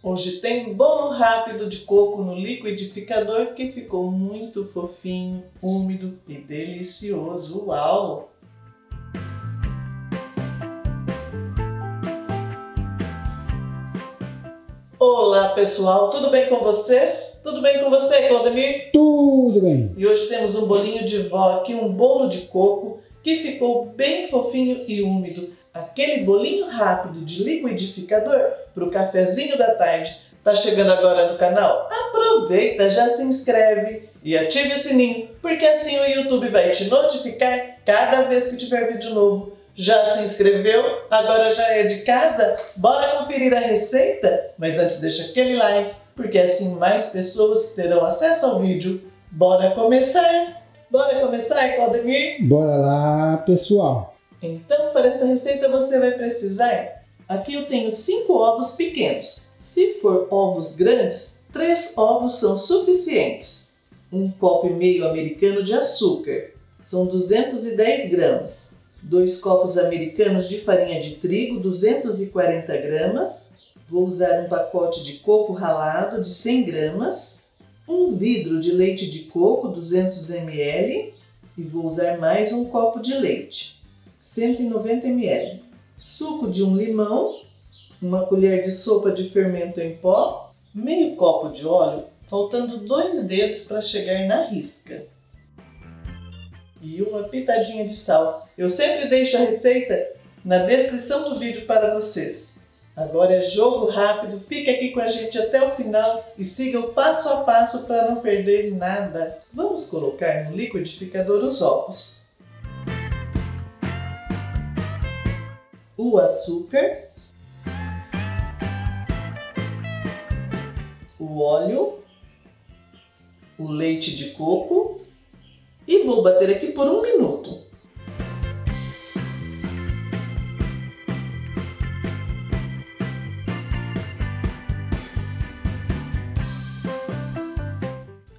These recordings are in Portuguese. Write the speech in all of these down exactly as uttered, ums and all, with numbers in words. Hoje tem bolo rápido de coco no liquidificador que ficou muito fofinho, úmido e delicioso. Uau! Olá pessoal, tudo bem com vocês? Tudo bem com você, Claudemir? Tudo bem! E hoje temos um bolinho de vó aqui, um bolo de coco que ficou bem fofinho e úmido. Aquele bolinho rápido de liquidificador para o cafezinho da tarde. Tá chegando agora no canal? Aproveita, já se inscreve e ative o sininho, porque assim o YouTube vai te notificar cada vez que tiver vídeo novo. Já se inscreveu? Agora já é de casa? Bora conferir a receita? Mas antes deixa aquele like, porque assim mais pessoas terão acesso ao vídeo. Bora começar? Bora começar, Claudemir? Bora lá, pessoal! Então, para essa receita você vai precisar... Aqui eu tenho cinco ovos pequenos. Se for ovos grandes, três ovos são suficientes. Um copo e meio americano de açúcar. São duzentos e dez gramas. Dois copos americanos de farinha de trigo, duzentos e quarenta gramas. Vou usar um pacote de coco ralado de cem gramas. Um vidro de leite de coco, duzentos mililitros. E vou usar mais um copo de leite, cento e noventa mililitros, suco de um limão, uma colher de sopa de fermento em pó, meio copo de óleo, faltando dois dedos para chegar na risca, e uma pitadinha de sal. Eu sempre deixo a receita na descrição do vídeo para vocês. Agora é jogo rápido, fica aqui com a gente até o final e siga o passo a passo para não perder nada. Vamos colocar no liquidificador os ovos, o açúcar, o óleo, o leite de coco e vou bater aqui por um minuto.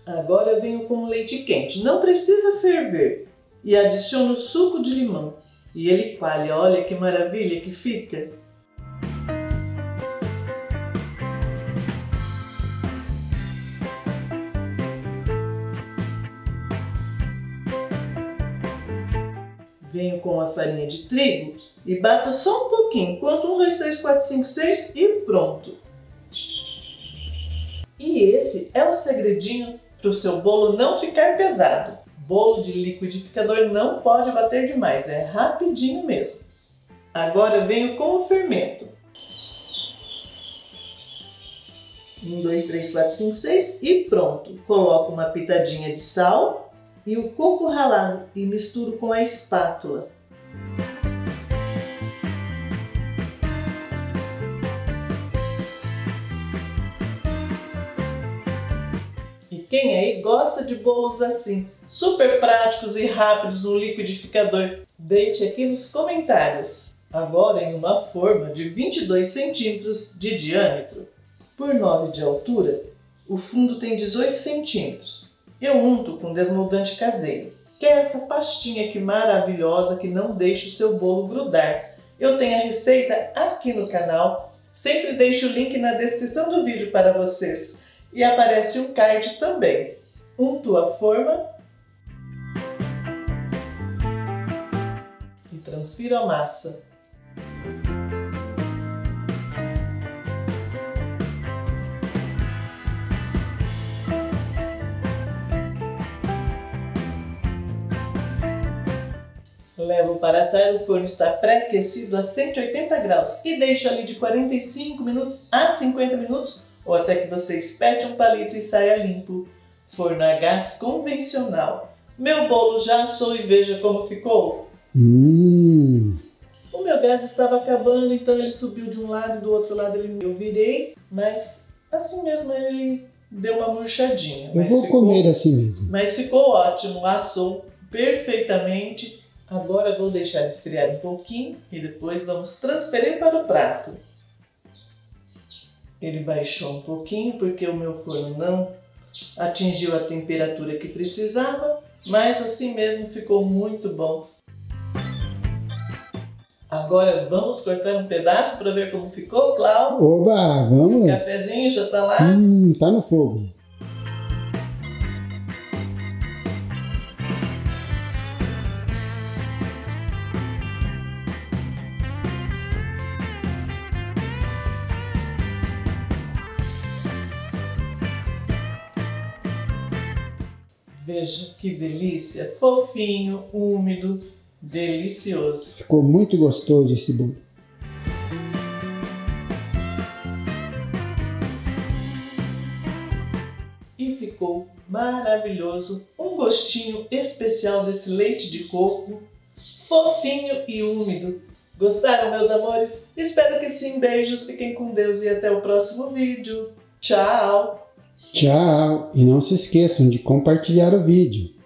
Agora eu venho com o leite quente, não precisa ferver, e adiciono o suco de limão. E ele coalha, olha que maravilha que fica! Venho com a farinha de trigo e bato só um pouquinho, conto um, dois, três, quatro, cinco, seis e pronto! E esse é o segredinho para o seu bolo não ficar pesado. Bolo de liquidificador não pode bater demais, é rapidinho mesmo. Agora eu venho com o fermento. um, dois, três, quatro, cinco, seis e pronto. Coloco uma pitadinha de sal e o coco ralado e misturo com a espátula. Quem aí gosta de bolos assim, super práticos e rápidos no liquidificador? Deixe aqui nos comentários. Agora em uma forma de vinte e dois centímetros de diâmetro por nove de altura, o fundo tem dezoito centímetros. Eu unto com desmoldante caseiro, que é essa pastinha aqui maravilhosa que não deixa o seu bolo grudar. Eu tenho a receita aqui no canal, sempre deixo o link na descrição do vídeo para vocês. E aparece um card também. Unto a forma e transfiro a massa. Levo para assar, o forno está pré-aquecido a cento e oitenta graus e deixo ali de quarenta e cinco minutos a cinquenta minutos, ou até que você espete um palito e saia limpo. Forno a gás convencional. Meu bolo já assou e veja como ficou. Hum. O meu gás estava acabando, então ele subiu de um lado e do outro lado ele... eu virei, mas assim mesmo ele deu uma murchadinha. Eu vou ficou... comer assim mesmo. Mas ficou ótimo, assou perfeitamente. Agora vou deixar esfriar um pouquinho e depois vamos transferir para o prato. Ele baixou um pouquinho porque o meu forno não atingiu a temperatura que precisava, mas assim mesmo ficou muito bom. Agora vamos cortar um pedaço para ver como ficou, Cláudio? Oba, vamos! O cafezinho já tá lá? Hum, tá no fogo. Veja que delícia, fofinho, úmido, delicioso. Ficou muito gostoso esse bolo. E ficou maravilhoso, um gostinho especial desse leite de coco, fofinho e úmido. Gostaram, meus amores? Espero que sim, beijos, fiquem com Deus e até o próximo vídeo. Tchau! Tchau! E não se esqueçam de compartilhar o vídeo.